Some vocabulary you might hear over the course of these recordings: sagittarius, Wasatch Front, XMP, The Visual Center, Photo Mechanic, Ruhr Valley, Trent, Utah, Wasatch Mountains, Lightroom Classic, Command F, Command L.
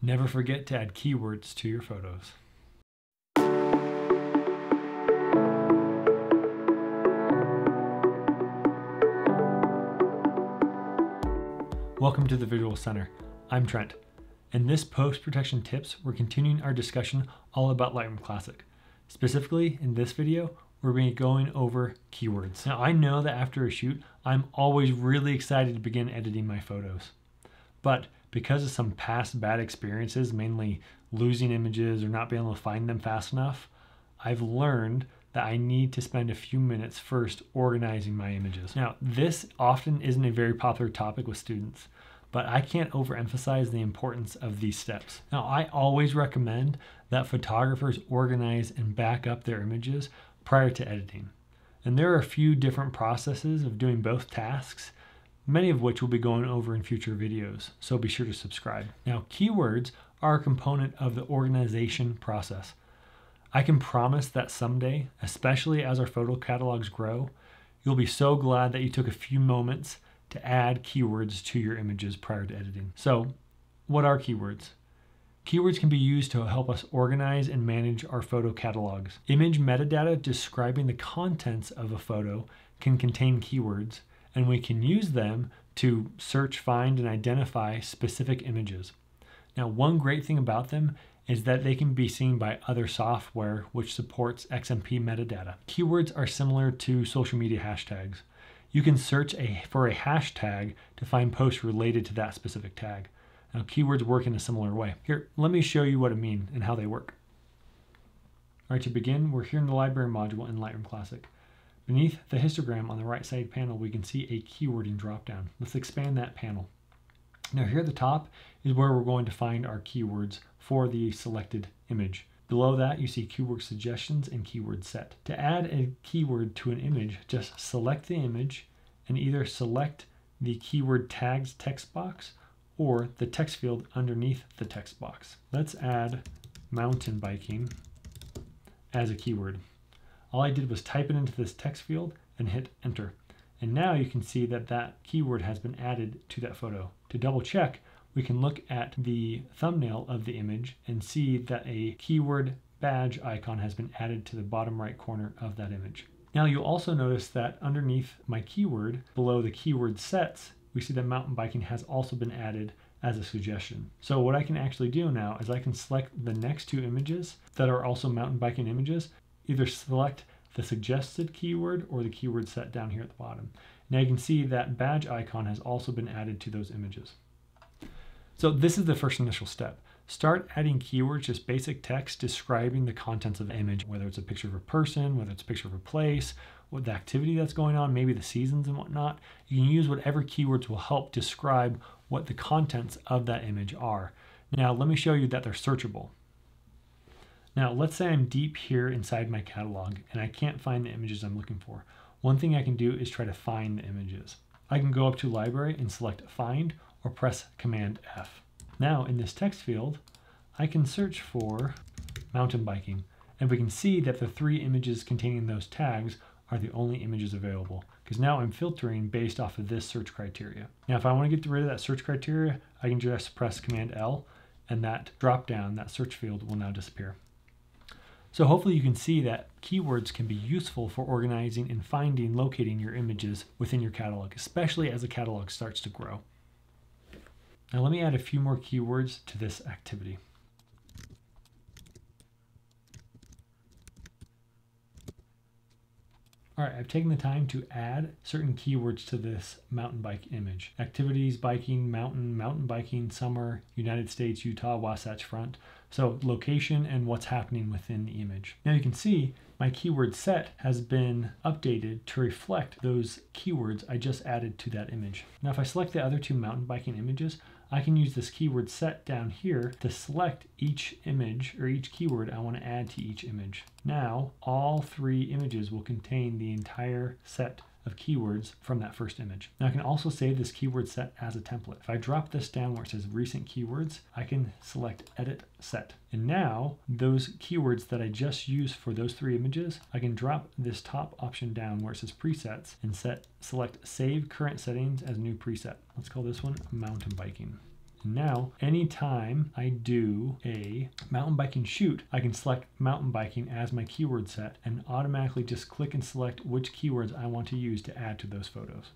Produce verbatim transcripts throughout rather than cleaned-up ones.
Never forget to add keywords to your photos. Welcome to the Visual Center. I'm Trent. In this Post Protection Tips, we're continuing our discussion all about Lightroom Classic. Specifically, in this video, we're going to be going over keywords. Now, I know that after a shoot, I'm always really excited to begin editing my photos. But because of some past bad experiences, mainly losing images or not being able to find them fast enough, I've learned that I need to spend a few minutes first organizing my images. Now, this often isn't a very popular topic with students, but I can't overemphasize the importance of these steps. Now, I always recommend that photographers organize and back up their images prior to editing. And there are a few different processes of doing both tasks, many of which we'll be going over in future videos, so be sure to subscribe. Now, keywords are a component of the organization process. I can promise that someday, especially as our photo catalogs grow, you'll be so glad that you took a few moments to add keywords to your images prior to editing. So, what are keywords? Keywords can be used to help us organize and manage our photo catalogs. Image metadata describing the contents of a photo can contain keywords, and we can use them to search, find, and identify specific images. Now, one great thing about them is that they can be seen by other software which supports X M P metadata. Keywords are similar to social media hashtags. You can search a, for a hashtag to find posts related to that specific tag. Now, keywords work in a similar way. Here, let me show you what I mean and how they work. All right, to begin, we're here in the Library module in Lightroom Classic. Beneath the histogram on the right side panel, we can see a keywording dropdown. Let's expand that panel. Now, here at the top is where we're going to find our keywords for the selected image. Below that, you see keyword suggestions and keyword set. To add a keyword to an image, just select the image and either select the keyword tags text box or the text field underneath the text box. Let's add mountain biking as a keyword. All I did was type it into this text field and hit enter. And now you can see that that keyword has been added to that photo. To double check, we can look at the thumbnail of the image and see that a keyword badge icon has been added to the bottom right corner of that image. Now you'll also notice that underneath my keyword, below the keyword sets, we see that mountain biking has also been added as a suggestion. So what I can actually do now is I can select the next two images that are also mountain biking images, either select the suggested keyword or the keyword set down here at the bottom. Now you can see that badge icon has also been added to those images. So this is the first initial step. Start adding keywords, just basic text describing the contents of the image, whether it's a picture of a person, whether it's a picture of a place, what the activity that's going on, maybe the seasons and whatnot. You can use whatever keywords will help describe what the contents of that image are. Now, let me show you that they're searchable. Now, let's say I'm deep here inside my catalog and I can't find the images I'm looking for. One thing I can do is try to find the images. I can go up to Library and select Find, or press Command F. Now in this text field, I can search for mountain biking, and we can see that the three images containing those tags are the only images available, because now I'm filtering based off of this search criteria. Now, if I want to get rid of that search criteria, I can just press Command L, and that drop down, that search field will now disappear. So hopefully you can see that keywords can be useful for organizing and finding, locating your images within your catalog, especially as the catalog starts to grow. Now let me add a few more keywords to this activity. All right, I've taken the time to add certain keywords to this mountain bike image. Activities, biking, mountain, mountain biking, summer, United States, Utah, Wasatch Front. So location and what's happening within the image. Now you can see my keyword set has been updated to reflect those keywords I just added to that image. Now if I select the other two mountain biking images, I can use this keyword set down here to select each image or each keyword I want to add to each image. Now, all three images will contain the entire set of keywords from that first image. Now I can also save this keyword set as a template. If I drop this down where it says recent keywords, I can select edit set. And now those keywords that I just used for those three images, I can drop this top option down where it says presets and set, select save current settings as new preset. Let's call this one mountain biking. Now, anytime I do a mountain biking shoot, I can select mountain biking as my keyword set and automatically just click and select which keywords I want to use to add to those photos.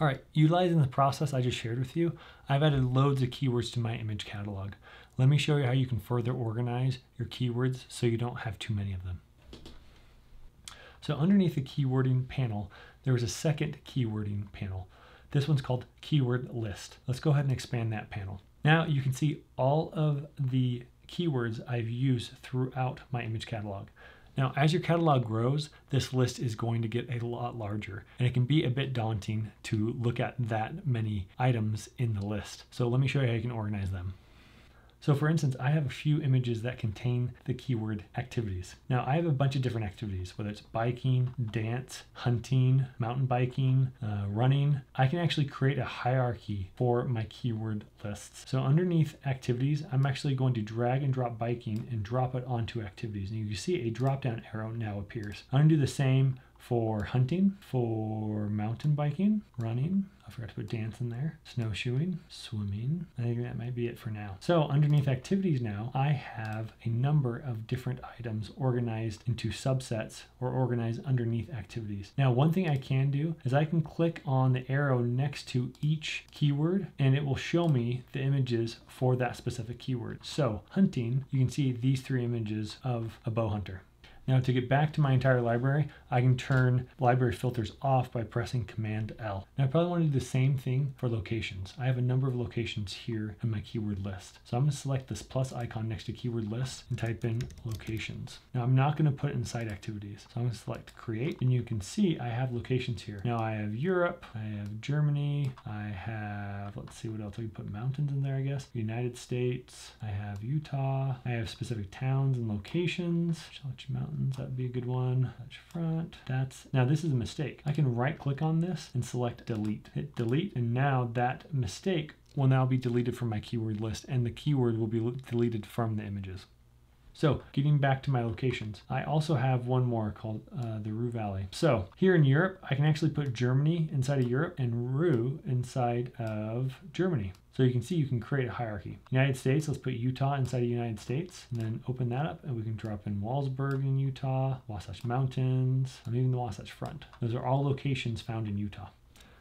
All right, utilizing the process I just shared with you, I've added loads of keywords to my image catalog. Let me show you how you can further organize your keywords so you don't have too many of them. So underneath the keywording panel, there is a second keywording panel. This one's called Keyword List. Let's go ahead and expand that panel. Now you can see all of the keywords I've used throughout my image catalog. Now, as your catalog grows, this list is going to get a lot larger, and it can be a bit daunting to look at that many items in the list. So let me show you how you can organize them. So for instance, I have a few images that contain the keyword activities. Now I have a bunch of different activities, whether it's biking, dance, hunting, mountain biking, uh, running. I can actually create a hierarchy for my keyword lists. So underneath activities, I'm actually going to drag and drop biking and drop it onto activities. And you can see a drop down arrow now appears. I'm gonna do the same for hunting, for mountain biking, running, I forgot to put dance in there, snowshoeing, swimming. I think that might be it for now. So underneath activities now, I have a number of different items organized into subsets or organized underneath activities. Now, one thing I can do is I can click on the arrow next to each keyword and it will show me the images for that specific keyword. So hunting, you can see these three images of a bow hunter. Now to get back to my entire library, I can turn library filters off by pressing Command L. Now I probably want to do the same thing for locations. I have a number of locations here in my keyword list. So I'm going to select this plus icon next to keyword list and type in locations. Now I'm not going to put inside activities. So I'm going to select create and you can see I have locations here. Now I have Europe, I have Germany, I have, let's see what else, I can put mountains in there I guess, United States, I have Utah, I have specific towns and locations, Wasatch Mountains. That'd be a good one. Wasatch Front. That's now this is a mistake. I can right click on this and select delete. Hit delete, and now that mistake will now be deleted from my keyword list, and the keyword will be deleted from the images. So getting back to my locations, I also have one more called uh, the Ruhr Valley. So here in Europe, I can actually put Germany inside of Europe and Ruhr inside of Germany. So you can see you can create a hierarchy. United States, let's put Utah inside of United States and then open that up and we can drop in Walsburg in Utah, Wasatch Mountains, and even the Wasatch Front. Those are all locations found in Utah.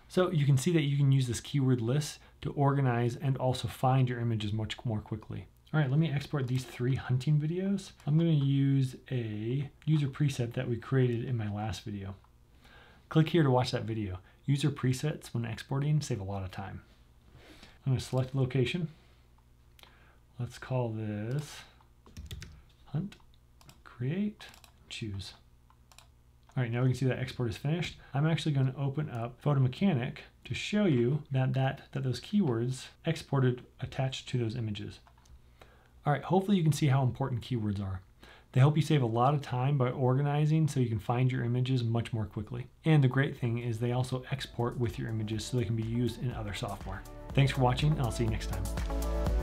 So you can see that you can use this keyword list to organize and also find your images much more quickly. All right, let me export these three hunting videos. I'm gonna use a user preset that we created in my last video. Click here to watch that video. User presets when exporting save a lot of time. I'm gonna select location. Let's call this hunt, create, choose. All right, now we can see that export is finished. I'm actually gonna open up Photo Mechanic to show you that, that, that those keywords exported attached to those images. All right, hopefully you can see how important keywords are. They help you save a lot of time by organizing so you can find your images much more quickly. And the great thing is they also export with your images so they can be used in other software. Thanks for watching, and I'll see you next time.